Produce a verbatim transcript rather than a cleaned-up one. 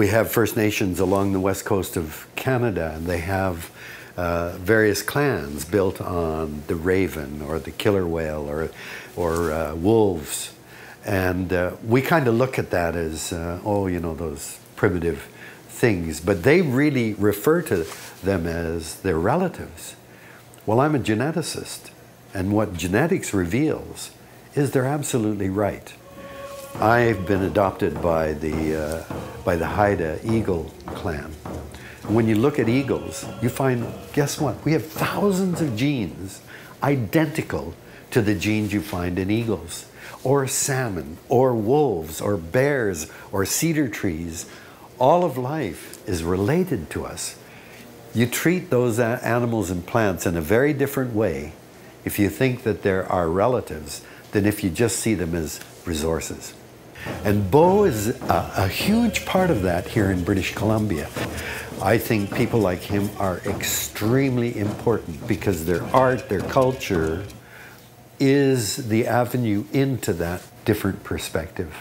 we have First Nations along the west coast of Canada, and they have uh, various clans built on the raven or the killer whale or, or uh, wolves. And uh, we kind of look at that as, uh, oh, you know, those primitive things. But they really refer to them as their relatives. Well, I'm a geneticist, and what genetics reveals is they're absolutely right. I've been adopted by the, uh, by the Haida Eagle clan. And when you look at eagles, you find, guess what? We have thousands of genes identical to the genes you find in eagles, or salmon, or wolves, or bears, or cedar trees. All of life is related to us. You treat those animals and plants in a very different way if you think that they're our relatives than if you just see them as resources. And Bo is a, a huge part of that here in British Columbia. I think people like him are extremely important because their art, their culture, is the avenue into that different perspective.